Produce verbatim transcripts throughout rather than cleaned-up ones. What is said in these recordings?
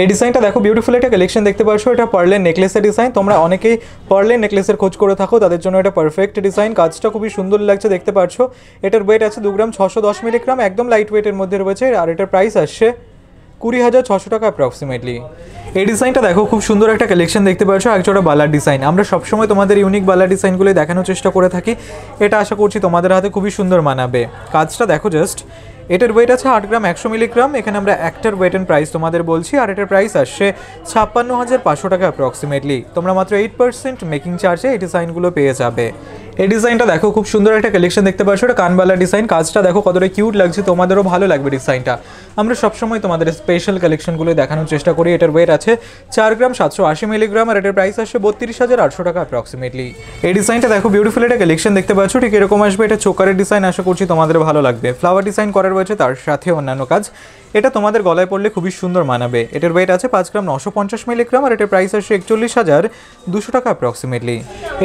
এই ডিজাইনটা দেখো বিউটিফুল একটা কালেকশন দেখতে পাচ্ছো। এটা পার্লের নেকলেসের ডিজাইন, তোমরা অনেকেই পার্লের নেকলেসের খোঁজ করে থাকো, তাদের জন্য এটা পারফেক্ট ডিজাইন। কাজটা খুবই সুন্দর লাগছে দেখতে পাচ্ছো। এটার ওয়েট আছে দু গ্রাম ছশো দশ মিলিগ্রাম, একদম লাইট ওয়েটের মধ্যে রয়েছে। আর এটার প্রাইস আসছে কুড়ি হাজার ছশো টাকা অ্যাপ্রক্সিমেটলি। এই ডিজাইনটা দেখো খুব সুন্দর একটা কালেকশন দেখতে পাচ্ছ, একজোড়া বালার ডিজাইন। আমরা সবসময় তোমাদের ইউনিক বালার ডিজাইনগুলো দেখানোর চেষ্টা করে থাকি, এটা আশা করছি তোমাদের হাতে খুবই সুন্দর মানাবে। কাজটা দেখো জাস্ট, এটার ওয়েট আছে আট গ্রাম একশো মিলিগ্রাম। এখানে আমরা একটার ওয়েট অ্যান্ড প্রাইস তোমাদের বলছি, আর এটার প্রাইস আসছে ছাপ্পান্ন হাজার পাঁচশো টাকা অ্যাপ্রক্সিমেটলি। তোমরা মাত্র এইট পার্সেন্ট মেকিং চার্জে এই ডিজাইনগুলো পেয়ে যাবে। এই ডিজাইনটা দেখো খুব সুন্দর একটা কালেকশন দেখতে পাচ্ছ, এটা কানবালা ডিজাইন। কাজটা দেখো কতটা কিউট লাগছে, তোমাদেরও ভালো লাগবে ডিজাইনটা। আমরা সবসময় তোমাদের স্পেশাল কালেকশনগুলো দেখানোর চেষ্টা করি। এটার ওয়েট আছে চার গ্রাম সাতশো আশি মিলিগ্রাম, আর এটার প্রাইস আসছে বত্রিশ হাজার আটশো টাকা অ্যাপ্রক্সিমেটলি। এই ডিজাইনটা দেখো বিউটিফুল একটা কালেকশন দেখতে পাচ্ছ, ঠিক এরকম আসবে। এটা চোকারের ডিজাইন, আশা করছি তোমাদের ভালো লাগবে। ফ্লাওয়ার ডিজাইন করা রয়েছে, তার সাথে অন্যান্য কাজ। এটা তোমাদের গলায় পড়লে খুবই সুন্দর মানাবে। এটার ওয়েট আছে পাঁচ গ্রাম নশো পঞ্চাশ মিলিগ্রাম, আর এটার প্রাইস আসছে একচল্লিশ হাজার দুশো টাকা অ্যাপ্রক্সিমেটলি।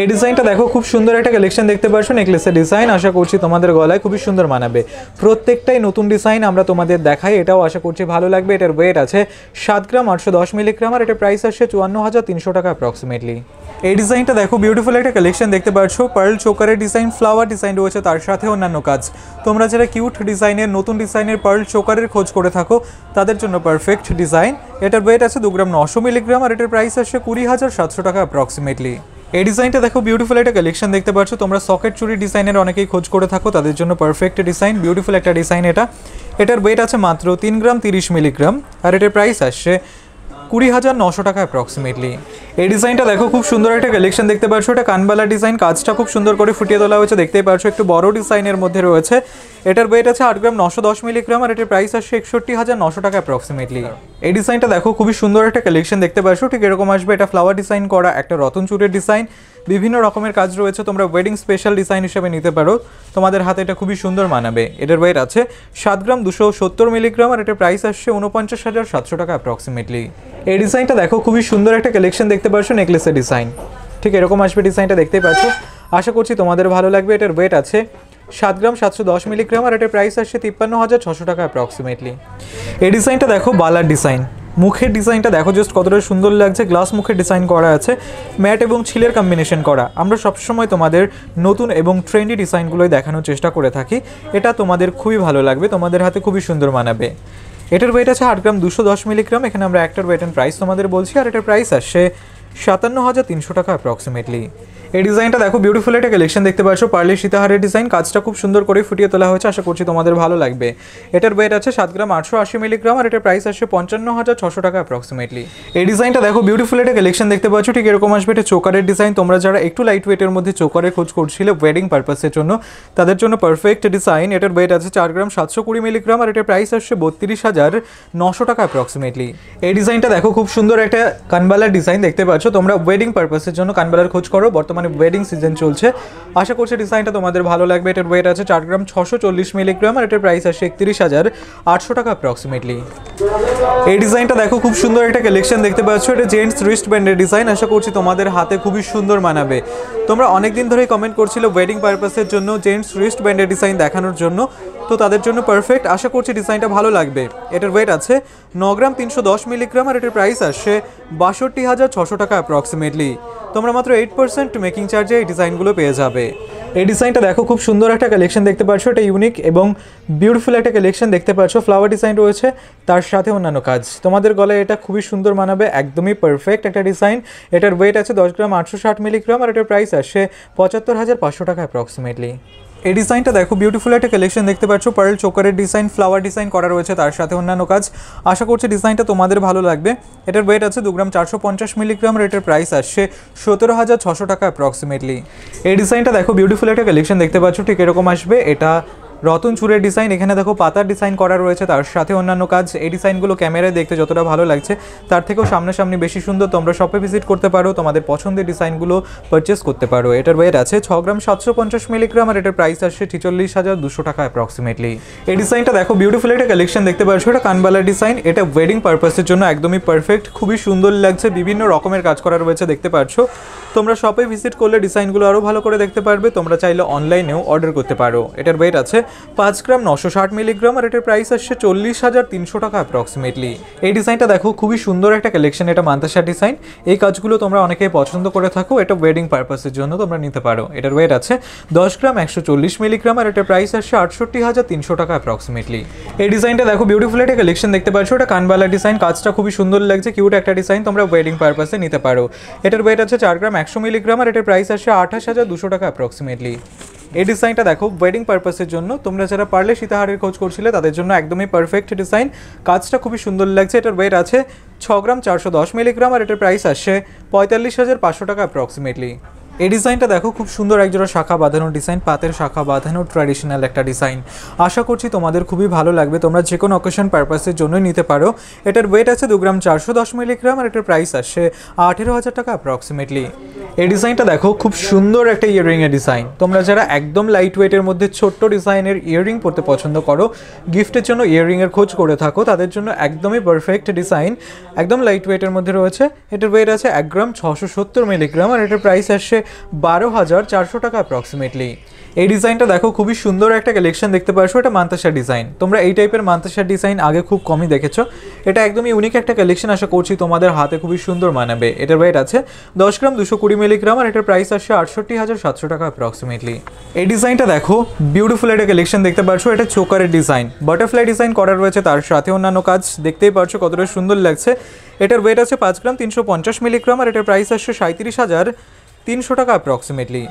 এই ডিজাইনটা দেখো খুব সুন্দর একটা কালেকশন দেখতে পাচ্ছ, নেকলেসের ডিজাইন। আশা করছি তোমাদের গলায় খুবই সুন্দর মানাবে। প্রত্যেকটাই নতুন ডিজাইন আমরা তোমাদের দেখাই, এটাও আশা করছি ভালো লাগবে। এটার ওয়েট আছে সাত গ্রাম আটশো দশ মিলিগ্রাম, আর এটার প্রাইস আসছে চুয়ান্ন হাজার তিনশো টাকা অ্যাপ্রক্সিমেটলি। এই ডিজাইনটা দেখো বিউটিফুল একটা কালেকশন দেখতে পাচ্ছ, পার্ল চোকারের ডিজাইন, ফ্লাওয়ার ডিজাইন রয়েছে, তার সাথে অন্যান্য কাজ। তোমরা যারা কিউট ডিজাইনের, নতুন ডিজাইনের পার্ল চোকারের খোঁজ করে থাকো, তাদের জন্য পারফেক্ট ডিজাইন। এটার ওয়েট আছে দু গ্রাম নশো মিলিগ্রাম, আর এটার প্রাইস আসছে কুড়ি হাজার সাতশো টাকা অ্যাপ্রক্সিমেটলি। এই ডিজাইনটা দেখো বিউটিফুল একটা কালেকশন দেখতে পাচ্ছ, তোমরা সকেট চুরি ডিজাইনের অনেকেই খোঁজ করে থাকো, তাদের জন্য পারফেক্ট ডিজাইন। বিউটিফুল একটা ডিজাইন এটা। এটার ওয়েট আছে মাত্র তিন গ্রাম তিরিশ মিলিগ্রাম, আর এটার প্রাইস আসছে কুড়ি হাজার নশো টাকা অ্যাপ্রক্সিমেটলি। এই ডিজাইনটা দেখো খুব সুন্দর একটা কালেকশন দেখতে পাচ্ছ, এটা কানবালা ডিজাইন। কাজটা খুব সুন্দর করে ফুটিয়ে তোলা হয়েছে, দেখতেই পাচ্ছ একটু বড় ডিজাইনের মধ্যে রয়েছে। এটার ওয়েট আছে আট গ্রাম নশো দশ মিলিগ্রাম, আর এটার প্রাইস আসছে একষট্টি হাজার নশো টাকা অ্যাপ্রক্সিমেটলি। এই ডিজাইনটা দেখো খুবই সুন্দর একটা কালেকশন দেখতে পাচ্ছ, ঠিক এরকম আসবে। এটা ফ্লাওয়ার ডিজাইন করা, একটা রতনচুরের ডিজাইন, বিভিন্ন রকমের কাজ রয়েছে। তোমরা ওয়েডিং স্পেশাল ডিজাইন হিসেবে নিতে পারো, তোমাদের হাতে এটা খুবই সুন্দর মানাবে। এটার ওয়েট আছে সাত গ্রাম দুশো সত্তর মিলিগ্রাম, আর এটার প্রাইস আসছে উনপঞ্চাশ হাজার সাতশো টাকা অ্যাপ্রক্সিমেটলি। এই ডিজাইনটা দেখো খুবই সুন্দর একটা কালেকশন দেখতে পাচ্ছ, নেকলেসের ডিজাইন, ঠিক এরকম আসবে। ডিজাইনটা দেখতেই পাচ্ছ, আশা করছি তোমাদের ভালো লাগবে। এটার ওয়েট আছে সাত গ্রাম সাতশো দশ মিলিগ্রাম, আর এটার প্রাইস আসছে তিপ্পান্ন হাজার ছশো টাকা অ্যাপ্রক্সিমেটলি। এই ডিজাইনটা দেখো বালার ডিজাইন, মুখের ডিজাইনটা দেখো জাস্ট কতটা সুন্দর লাগছে। গ্লাস মুখের ডিজাইন করা আছে, ম্যাট এবং ছিলের কম্বিনেশন করা। আমরা সবসময় তোমাদের নতুন এবং ট্রেন্ডি ডিজাইনগুলোই দেখানোর চেষ্টা করে থাকি, এটা তোমাদের খুবই ভালো লাগবে, তোমাদের হাতে খুবই সুন্দর মানাবে। এটার ওয়েট আছে আট গ্রাম দুশো দশ মিলিগ্রাম, এখানে আমরা একটার ওয়েট অ্যান্ড প্রাইস তোমাদের বলছি, আর এটার প্রাইস আসছে সাতান্ন হাজার তিনশো টাকা অ্যাপ্রক্সিমেটলি। এই ডিজাইনটা দেখো বিউটিফুল একটা কালেকশন দেখতে পাচ্ছ, পার্লে সীতাহারের ডিজাইন। কাজটা খুব সুন্দর করে ফুটিয়ে তোলা হয়েছে, আশা করছি তোমাদের ভালো লাগবে। এটার ওয়েট আছে সাত গ্রাম আটশো আশি মিলিগ্রাম, আর এটার প্রাইস আসছে পঞ্চান্ন হাজার ছশো টাকা অ্যাপ্রক্সিমেটলি। এই ডিজাইনটা দেখো বিউটিফুল একটা কালেকশন দেখতে পাচ্ছ, ঠিক এরকম আসবে। এটা চোকারের ডিজাইন, তোমরা যারা একটু লাইট ওয়েটের মধ্যে চোকারের খোঁজ করছিলে ওয়েডিং পারপাসের জন্য, তাদের জন্য পারফেক্ট ডিজাইন। এটার ওয়েট আছে চার গ্রাম সাতশো কুড়ি মিলিগ্রাম, আর এটার প্রাইস আসছে বত্রিশ হাজার নশো টাকা অ্যাপ্রক্সিমেটলি। এই ডিজাইনটা দেখো খুব সুন্দর একটা কানবালার ডিজাইন দেখতে পাচ্ছ, তোমরা ওয়েডিং পারপাসের জন্য কানবালার খোঁজ করো, বর্তমানে মানে ওয়েডিং সিজন চলছে। আশা করছি ডিজাইনটা তোমাদের ভালো লাগবে। এটার ওয়েট আছে চার গ্রাম ছশো চল্লিশ মিলিগ্রাম, আর এটার প্রাইস আসছে একত্রিশ হাজার আটশো টাকা অ্যাপ্রক্সিমেটলি। এই ডিজাইনটা দেখো খুব সুন্দর একটা কালেকশন দেখতে পাচ্ছ, এটা জেন্টস রিস্ট ব্যান্ডের ডিজাইন। আশা করছি তোমাদের হাতে খুবই সুন্দর মানাবে। তোমরা অনেকদিন ধরেই কমেন্ট করছিলে ওয়েডিং পারপাসের জন্য জেন্টস রিস্ট ব্যান্ডের ডিজাইন দেখানোর জন্য, তো তাদের জন্য পারফেক্ট। আশা করছি ডিজাইনটা ভালো লাগবে। এটার ওয়েট আছে ন গ্রাম তিনশো দশ মিলিগ্রাম, আর এটার প্রাইস আসছে বাষট্টি হাজার ছশো টাকা অ্যাপ্রক্সিমেটলি। তোমরা মাত্র এইট পার্সেন্ট মেকিং চার্জে এই ডিজাইনগুলো পেয়ে যাবে। এই ডিজাইনটা দেখো খুব সুন্দর একটা কালেকশন দেখতে পাচ্ছ, এটা ইউনিক এবং বিউটিফুল একটা কালেকশন দেখতে পাচ্ছ। ফ্লাওয়ার ডিজাইন রয়েছে, তার সাথে অন্যান্য কাজ। তোমাদের গলায় এটা খুবই সুন্দর মানাবে, একদমই পারফেক্ট একটা ডিজাইন। এটার ওয়েট আছে দশ গ্রাম আটশো ষাট মিলিগ্রাম, আর এটার প্রাইস আসছে পঁচাত্তর হাজার পাঁচশো টাকা অ্যাপ্রক্সিমেটলি। এই ডিজাইনটা দেখো বিউটিফুল একটা কালেকশন দেখতে পাচ্ছ, পার্ল চোকারের ডিজাইন, ফ্লাওয়ার ডিজাইন করা রয়েছে, তার সাথে অন্যান্য কাজ। আশা করছি ডিজাইনটা তোমাদের ভালো লাগবে। এটার ওয়েট আছে দু গ্রাম চারশো পঞ্চাশ মিলিগ্রাম, রেটের প্রাইস আসছে সতেরো হাজার ছশো টাকা অ্যাপ্রক্সিমেটলি। এই ডিজাইনটা দেখো বিউটিফুল একটা কালেকশন দেখতে পাচ্ছ, ঠিক এরকম আসবে। এটা রতন চুরের ডিজাইন, এখানে দেখো পাতার ডিজাইন করা রয়েছে, তার সাথে অন্যান্য কাজ। এই ডিজাইনগুলো ক্যামেরায় দেখতে যতটা ভালো লাগছে, তার থেকেও সামনাসামনি বেশি সুন্দর। তোমরা শপে ভিজিট করতে পারো, তোমাদের পছন্দের ডিজাইনগুলো পারচেস করতে পারো। এটার ওয়েট আছে ছ গ্রাম সাতশো পঞ্চাশ মিলিগ্রাম, আর এটার প্রাইস আসছে ছেচল্লিশ হাজার দুশো টাকা অ্যাপ্রক্সিমেটলি। এই ডিজাইনটা দেখো বিউটিফুল একটা কালেকশন দেখতে পাচ্ছ, এটা কানবালার ডিজাইন। এটা ওয়েডিং পারপাসের জন্য একদমই পারফেক্ট, খুবই সুন্দর লাগছে। বিভিন্ন রকমের কাজ করা রয়েছে দেখতে পাচ্ছ। তোমরা শপে ভিজিট করলে ডিজাইনগুলো আরো ভালো করে দেখতে পারবে। তোমরা চাইলে অনলাইনেও অর্ডার করতে পারো। এটার ওয়েট আছে পাঁচ গ্রাম নশো ষাট মিলিগ্রাম আর এটার প্রাইস আসছে চল্লিশ হাজার তিনশো টাকা অ্যাপ্রক্সিমেটলি। এই ডিজাইনটা দেখো, খুবই সুন্দর একটা কালেকশন, এটা মান্তাসা ডিজাইন। এই কাজগুলো তোমরা অনেকেই পছন্দ করে থাকো, এটা ওয়েডিং পারপাসের জন্য তোমরা নিতে পারো। এটার ওয়েট আছে দশ গ্রাম একশো চল্লিশ মিলিগ্রাম আর এটার প্রাইস আসছে আটষট্টি হাজার তিনশো টাকা অ্যাপ্রক্সিমেটলি। এই ডিজাইনটা দেখো, বিউটিফুল একটা কালেকশন দেখতে পাচ্ছ, এটা কানবালা ডিজাইন, কাজটা খুবই সুন্দর লাগছে, কিউট একটা ডিজাইন, তোমরা ওয়েডিং পারপাসে নিতে পারো। এটার ওয়েট আছে চার গ্রাম একশো মিলিগ্রাম আর এটার প্রাইস আসছে আঠাশ হাজার দুশো টাকা অ্যাপ্রক্সিমেটলি। এই ডিজাইনটা দেখো ওয়েডিং পারপাসের জন্য, তোমরা যারা পারলে সীতাহারের খোঁজ করছিলে তাদের জন্য একদমই পারফেক্ট ডিজাইন, কাজটা খুবই সুন্দর লাগছে। এটার ওয়েট আছে ছ গ্রাম চারশো দশ মিলিগ্রাম আর এটার প্রাইস আসছে পঁয়তাল্লিশ হাজার পাঁচশো টাকা অ্যাপ্রক্সিমেটলি। এই ডিজাইনটা দেখো, খুব সুন্দর একজোড়া শাখা বাঁধানো ডিজাইন, পাতের শাখা বাঁধানো ট্র্যাডিশনাল একটা ডিজাইন, আশা করছি তোমাদের খুবই ভালো লাগবে, তোমরা যে কোনো অকেশন পারপাসের জন্যই নিতে পারো। এটার ওয়েট আছে দু গ্রাম চারশো দশ মিলিগ্রাম আর এটার প্রাইস আসছে আঠেরো হাজার টাকা অ্যাপ্রক্সিমেটলি। এই ডিজাইনটা দেখো, খুব সুন্দর একটা ইয়াররিংয়ের ডিজাইন, তোমরা যারা একদম লাইট ওয়েটের মধ্যে ছোট্ট ডিজাইনের ইয়াররিং পরতে পছন্দ করো, গিফটের জন্য ইয়াররিংয়ের খোঁজ করে থাকো, তাদের জন্য একদমই পারফেক্ট ডিজাইন, একদম লাইট ওয়েটের মধ্যে রয়েছে। এটার ওয়েট আছে এক গ্রাম ছশো সত্তর মিলিগ্রাম আর এটার প্রাইস আসছে বারো হাজার চারশো টাকা অ্যাপ্রক্সিমেটলি। এই ডিজাইনটা দেখো, খুবই সুন্দর একটা কালেকশন দেখতে পাচ্ছ, এটা মান্তাসা ডিজাইন, তোমরা এই টাইপের মান্তাসা ডিজাইন আগে খুব কমই দেখেছো, এটা একদমই ইউনিক একটা কালেকশন, আশা করছি তোমাদের হাতে খুবই সুন্দর মানাবে। এটার ওয়েট আছে দশ গ্রাম দুশো কুড়ি মিলিগ্রাম আর এটার প্রাইস আসছে আটষট্টি হাজার সাতশো টাকা অ্যাপ্রক্সিমেটলি। এই ডিজাইনটা দেখো, বিউটিফুল একটা কালেকশন দেখতে পাচ্ছ, এটা চোকারের ডিজাইন, বাটারফ্লাই ডিজাইন করা রয়েছে, তার সাথে অন্যান্য কাজ দেখতেই পাচ্ছ কতটা সুন্দর লাগছে। এটার ওয়েট আছে পাঁচ গ্রাম তিনশো পঞ্চাশ মিলিগ্রাম আর এটার প্রাইস আসছে সাঁত্রিশ হাজার তিনশো টাকা অ্যাপ্রক্সিমেটলি।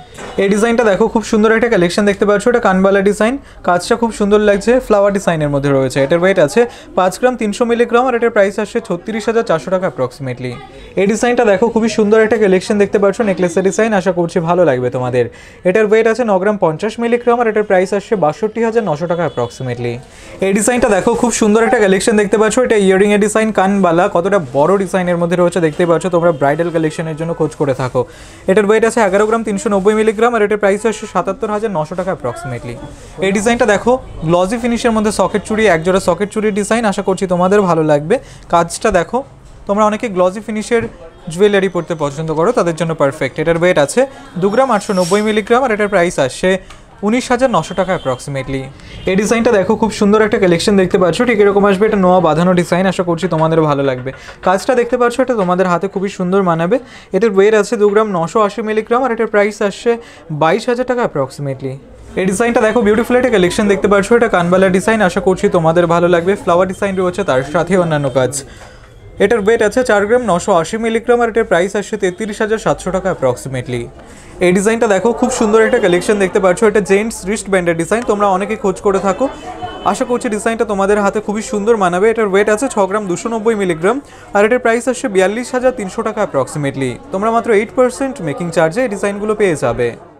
এই ডিজাইনটা দেখো, খুব সুন্দর একটা কালেকশন দেখতে পাচ্ছ, এটা কানবালা ডিজাইন, কাজটা খুব সুন্দর লাগছে, ফ্লাওয়ার ডিজাইনের মধ্যে রয়েছে। এটার ওয়েট আছে পাঁচ গ্রাম তিনশো মিলিগ্রাম আর এটার প্রাইস আসছে ছত্রিশ হাজার চারশো টাকা অ্যাপ্রক্সিমেটলি। এই ডিজাইনটা দেখো, খুবই সুন্দর একটা কালেকশন দেখতে পাচ্ছ, নেকলেসের ডিজাইন, আশা করছি ভালো লাগবে তোমাদের। এটার ওয়েট আছে ন গ্রাম পঞ্চাশ মিলিগ্রাম আর এটার প্রাইস আসছে বাষট্টি হাজার নশো টাকা অ্যাপ্রক্সিমেটলি। এই ডিজাইনটা দেখো, খুব সুন্দর একটা কালেকশন দেখতে পাচ্ছ, এটা ইয়াররিংয়ের ডিজাইন, কানবালা, কতটা বড় ডিজাইনের মধ্যে রয়েছে দেখতেই পাচ্ছ, তোমরা ব্রাইডাল কালেকশনের জন্য খোঁজ করে থাকো। এটার ওয়েট আছে এগারো গ্রাম তিনশো নব্বই মিলিগ্রাম আর এটার প্রাইস আসছে সাতাত্তর হাজার নশো টাকা অ্যাপ্রক্সিমেটলি। এই ডিজাইনটা দেখো, গ্লজি ফিনিশের মধ্যে সকেট চুড়ি, একজোড়া সকেট চুড়ির ডিজাইন, আশা করছি তোমাদের ভালো লাগবে। কাজটা দেখো, তোমরা অনেকে গ্লজি ফিনিশের জুয়েলারি পরতে পছন্দ করো, তাদের জন্য পারফেক্ট। এটার ওয়েট আছে দু গ্রাম আটশো নব্বই মিলিগ্রাম আর এটার প্রাইস আসছে উনিশ হাজার নশো টাকা অ্যাপ্রক্সিমেটলি। এই ডিজাইনটা দেখো, খুব সুন্দর একটা কালেকশন দেখতে পাচ্ছ, ঠিক এরকম আসবে, এটা নোয়া বাঁধানো ডিজাইন, আশা করছি তোমাদের ভালো লাগবে। কাজটা দেখতে পাচ্ছ, এটা তোমাদের হাতে খুবই সুন্দর মানাবে। এটার ওয়েট আছে দু গ্রাম নশো আশি মিলিগ্রাম আর এটার প্রাইস আসছে বাইশ হাজার টাকা অ্যাপ্রক্সিমেটলি। এই ডিজাইনটা দেখো, বিউটিফুল একটা কালেকশন দেখতে পাচ্ছ, এটা কানবালা ডিজাইন, আশা করছি তোমাদের ভালো লাগবে, ফ্লাওয়ার ডিজাইন রয়েছে, তার সাথে অন্যান্য কাজ। এটার ওয়েট আছে চার গ্রাম নশো আশি মিলিগ্রাম আর এটার প্রাইস আসছে তেত্রিশ হাজার সাতশো টাকা অ্যাপ্রক্সিমেটলি। এই ডিজাইনটা দেখো, খুব সুন্দর একটা কালেকশন দেখতে পাচ্ছ, এটা জেন্টস রিস্ট ব্যান্ডের ডিজাইন, তোমরা অনেকে খোঁজ করে থাকো, আশা করছি ডিজাইনটা তোমাদের হাতে খুবই সুন্দর মানাবে। এটার ওয়েট আছে ছ গ্রাম দুশো নব্বই মিলিগ্রাম আর এটার প্রাইস আসছে বিয়াল্লিশ হাজার তিনশো টাকা অ্যাপ্রক্সিমেটলি। তোমরা মাত্র এইট পার্সেন্ট মেকিং চার্জে এই ডিজাইনগুলো পেয়ে যাবে।